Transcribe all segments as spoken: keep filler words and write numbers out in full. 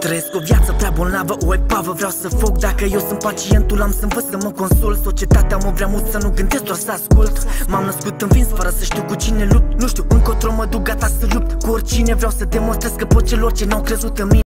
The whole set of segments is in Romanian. Trăiesc o viață prea bolnavă, o epavă, vreau să foc. Dacă eu sunt pacientul, am să învăț să mă consult. Societatea mă vrea mult să nu gândesc, doar să ascult. M-am născut învins, fără să știu cu cine lupt. Nu știu încotro mă duc, gata să lupt cu oricine. Vreau să demonstrez că pot celor ce n-au crezut în mine.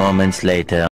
Moments later.